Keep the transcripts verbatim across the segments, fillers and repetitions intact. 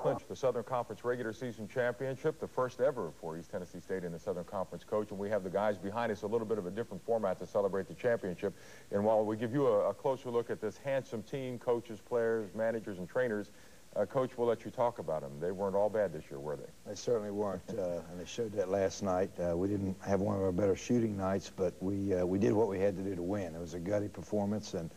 Clinch the Southern Conference regular season championship, the first ever for East Tennessee State in the Southern Conference, Coach. And we have the guys behind us, a little bit of a different format to celebrate the championship. And while we give you a, a closer look at this handsome team, coaches, players, managers, and trainers, uh, Coach, we'll let you talk about them. They weren't all bad this year, were they? They certainly weren't, uh, and they showed that last night. Uh, we didn't have one of our better shooting nights, but we uh, we did what we had to do to win. It was a gutty performance, and.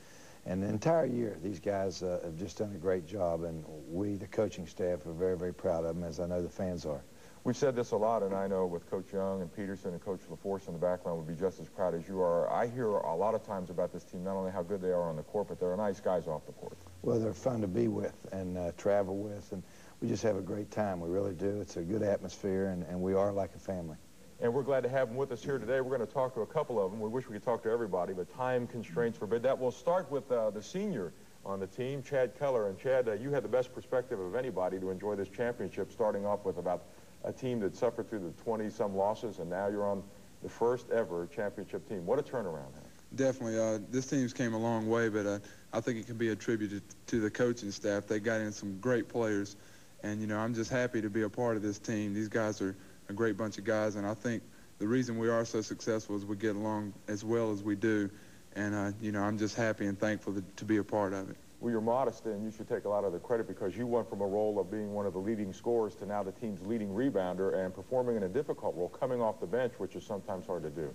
And the entire year, these guys uh, have just done a great job, and we, the coaching staff, are very, very proud of them, as I know the fans are. We've said this a lot, and I know with Coach Young and Peterson and Coach LaForce in the background would be just as proud as you are. I hear a lot of times about this team, not only how good they are on the court, but they're nice guys off the court. Well, they're fun to be with and uh, travel with, and we just have a great time. We really do. It's a good atmosphere, and, and we are like a family. And we're glad to have them with us here today. We're going to talk to a couple of them. We wish we could talk to everybody, but time constraints forbid that. We'll start with uh, the senior on the team, Chad Keller. And, Chad, uh, you had the best perspective of anybody to enjoy this championship, starting off with about a team that suffered through the twenty-some losses, and now you're on the first-ever championship team. What a turnaround. Huh? Definitely. Uh, this team's came a long way, but uh, I think it can be attributed to the coaching staff. They got in some great players, and, you know, I'm just happy to be a part of this team. These guys are a great bunch of guys, and I think the reason we are so successful is we get along as well as we do, and uh, you know, I'm just happy and thankful that, to be a part of it. Well, you're modest, and you should take a lot of the credit, because you went from a role of being one of the leading scorers to now the team's leading rebounder and performing in a difficult role, coming off the bench, which is sometimes hard to do.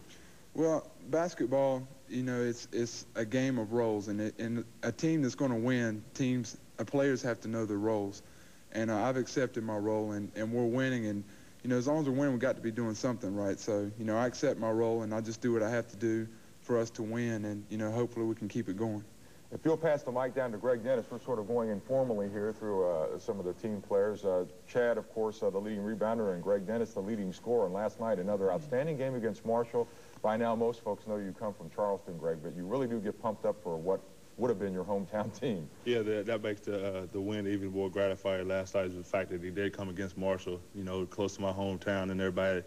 Well, basketball, you know, it's it's a game of roles, and, it, and a team that's going to win, teams, uh, players have to know their roles, and uh, I've accepted my role, and, and we're winning, and you know, as long as we're winning, we've got to be doing something right. So, you know, I accept my role, and I just do what I have to do for us to win, and, you know, hopefully we can keep it going. If you'll pass the mic down to Greg Dennis, we're sort of going informally here through uh, some of the team players. Uh, Chad, of course, uh, the leading rebounder, and Greg Dennis, the leading scorer. And last night, another outstanding game against Marshall. By now, most folks know you come from Charleston, Greg, but you really do get pumped up for what would have been your hometown team. Yeah, that, that makes the, uh, the win even more gratifying last night is the fact that he did come against Marshall, you know, close to my hometown, and everybody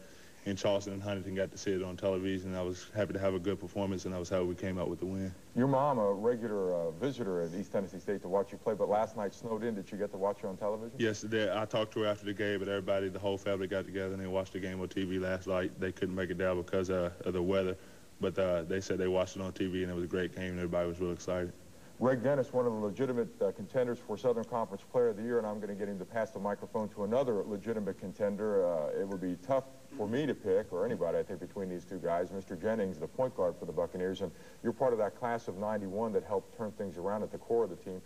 in Charleston and Huntington got to see it on television. I was happy to have a good performance, and that was how we came out with the win. Your mom, a regular uh, visitor at East Tennessee State to watch you play, but last night snowed in. Did you get to watch her on television? Yes, I talked to her after the game, but everybody, the whole family got together, and they watched the game on T V last night. They couldn't make it down because uh, of the weather, but uh, they said they watched it on T V, and it was a great game, and everybody was real excited. Greg Dennis, one of the legitimate uh, contenders for Southern Conference Player of the Year, and I'm going to get him to pass the microphone to another legitimate contender. Uh, it would be tough for me to pick, or anybody, I think, between these two guys. Mister Jennings, the point guard for the Buccaneers, and you're part of that class of ninety-one that helped turn things around at the core of the team.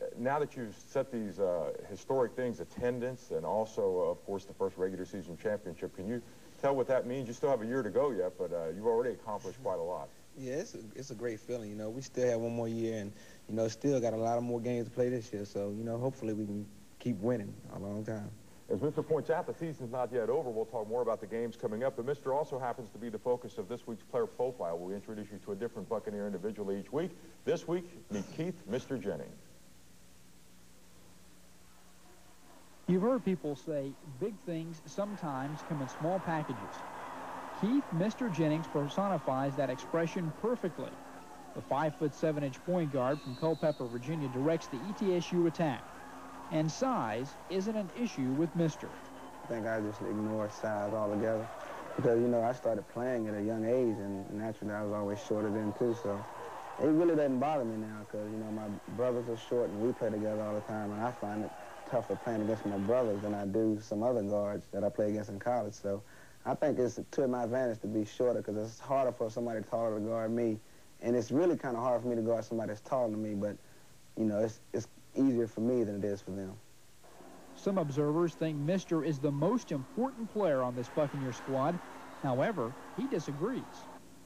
Uh, now that you've set these uh, historic things, attendance, and also, uh, of course, the first regular season championship, can you tell what that means? You still have a year to go yet, but uh, you've already accomplished quite a lot. Yeah, it's a, it's a great feeling, you know. We still have one more year, and, you know, still got a lot of more games to play this year. So, you know, hopefully we can keep winning a long time. As Mister points out, the season's not yet over. We'll talk more about the games coming up. But Mister also happens to be the focus of this week's player profile. We introduce you to a different Buccaneer individual each week. This week, meet Keith, Mister Jennings. You've heard people say big things sometimes come in small packages. Keith, Mister Jennings, personifies that expression perfectly. The five foot seven inch point guard from Culpeper, Virginia, directs the E T S U attack. And size isn't an issue with Mister I think I just ignored size altogether because, you know, I started playing at a young age, and naturally I was always shorter than too, so it really doesn't bother me now because, you know, my brothers are short and we play together all the time, and I find it tougher playing against my brothers than I do some other guards that I play against in college. So I think it's to my advantage to be shorter because it's harder for somebody taller to guard me, and it's really kind of hard for me to guard somebody that's taller than me, but, you know, it's, it's easier for me than it is for them. Some observers think Mister is the most important player on this Buccaneer squad. However, he disagrees.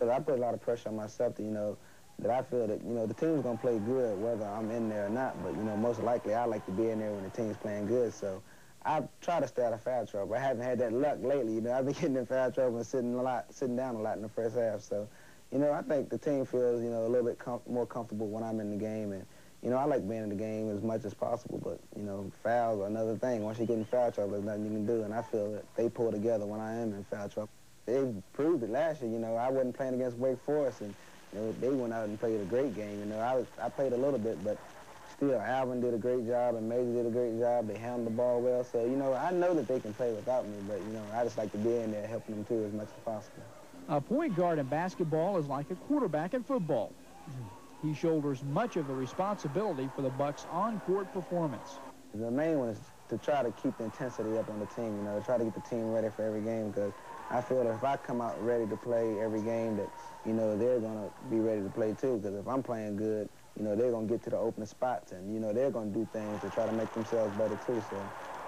I put a lot of pressure on myself to, you know, that I feel that, you know, the team's going to play good whether I'm in there or not, but, you know, most likely I like to be in there when the team's playing good, so I try to stay out of foul trouble. I haven't had that luck lately, you know. I've been getting in foul trouble and sitting a lot, sitting down a lot in the first half, so, you know, I think the team feels, you know, a little bit com more comfortable when I'm in the game, and, you know, I like being in the game as much as possible, but, you know, fouls are another thing. Once you get in foul trouble, there's nothing you can do, and I feel that they pull together when I am in foul trouble. They proved it last year, you know. I wasn't playing against Wake Forest, and, you know, they went out and played a great game. You know, I, was, I played a little bit, but still, Alvin did a great job and Major did a great job. They handled the ball well. So, you know, I know that they can play without me, but, you know, I just like to be in there helping them, too, as much as possible. A point guard in basketball is like a quarterback in football. He shoulders much of the responsibility for the Bucks' on-court performance. The main one is to try to keep the intensity up on the team, you know, to try to get the team ready for every game, because I feel that if I come out ready to play every game, that, you know, they're going to be ready to play, too, because if I'm playing good, you know, they're going to get to the open spots, and, you know, they're going to do things to try to make themselves better, too. So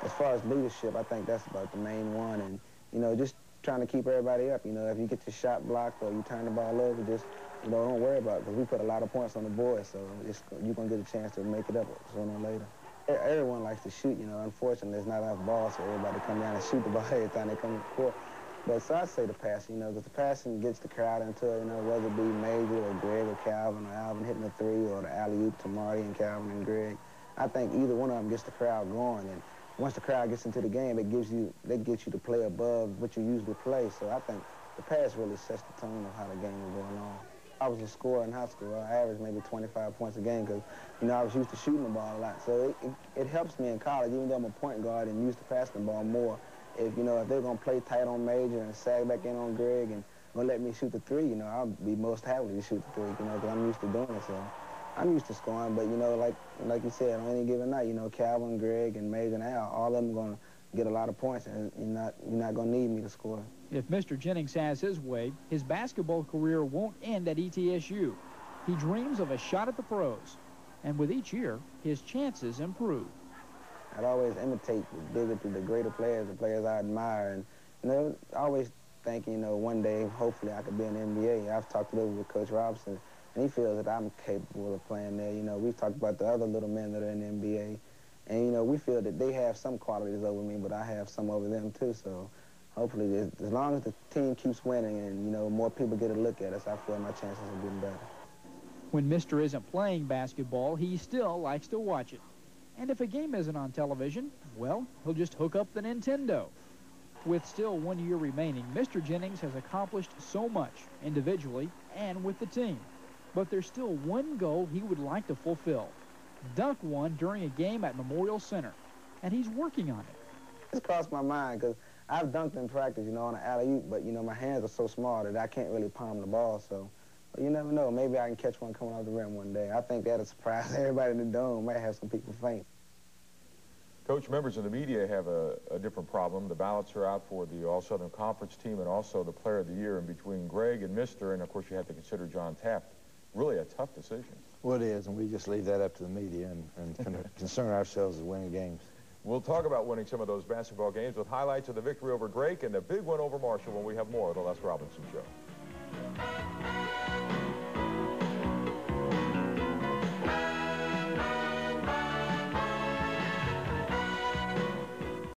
as far as leadership, I think that's about the main one, and, you know, just trying to keep everybody up. You know, if you get your shot blocked or you turn the ball over, just, you know, don't worry about it, because we put a lot of points on the board, so it's, you're going to get a chance to make it up sooner or later. Everyone likes to shoot, you know. Unfortunately, there's not enough balls for everybody to come down and shoot the ball every time they come to the court. But so I say the passing, you know, because the passing gets the crowd into it, you know, whether it be Major or Greg or Calvin or Alvin hitting the three or the alley-oop to Marty and Calvin and Greg. I think either one of them gets the crowd going, and once the crowd gets into the game, it gives you, they get you to play above what you usually play. So I think the pass really sets the tone of how the game is going on. I was a scorer in high school. I averaged maybe twenty-five points a game because, you know, I was used to shooting the ball a lot. So it, it, it helps me in college, even though I'm a point guard and used to passing the ball more. If, you know, if they're going to play tight on Major and sag back in on Greg and going to let me shoot the three, you know, I'll be most happy to shoot the three, you know, because I'm used to doing it. So I'm used to scoring. But, you know, like like you said, on any given night, you know, Calvin, Greg, and Major and Al, all of them are going to get a lot of points, and you're not, you're not going to need me to score. If Mister Jennings has his way, his basketball career won't end at E T S U. He dreams of a shot at the pros, and with each year, his chances improve. I'd always imitate the bigger, the greater players, the players I admire, and, you know, I always think, you know, one day, hopefully, I could be in the N B A. I've talked it over with Coach Robinson, and he feels that I'm capable of playing there. You know, we've talked about the other little men that are in the N B A. And, you know, we feel that they have some qualities over me, but I have some over them, too. So hopefully, as long as the team keeps winning and, you know, more people get a look at us, I feel my chances are getting better. When Mister isn't playing basketball, he still likes to watch it. And if a game isn't on television, well, he'll just hook up the Nintendo. With still one year remaining, Mister Jennings has accomplished so much individually and with the team. But there's still one goal he would like to fulfill. Dunk one during a game at Memorial Center, and he's working on it. It's crossed my mind because I've dunked in practice, you know, on an alley-oop, but, you know, my hands are so small that I can't really palm the ball, so but you never know. Maybe I can catch one coming off the rim one day. I think that'll surprise everybody in the Dome. Might have some people faint. Coach, members of the media have a, a different problem. The ballots are out for the All-Southern Conference team and also the Player of the Year, and between Greg and Mister, and, of course, you have to consider John Taft. Really a tough decision. Well, it is, and we just leave that up to the media and, and concern ourselves with winning games. We'll talk about winning some of those basketball games with highlights of the victory over Drake and the big one over Marshall when we have more of the Les Robinson Show.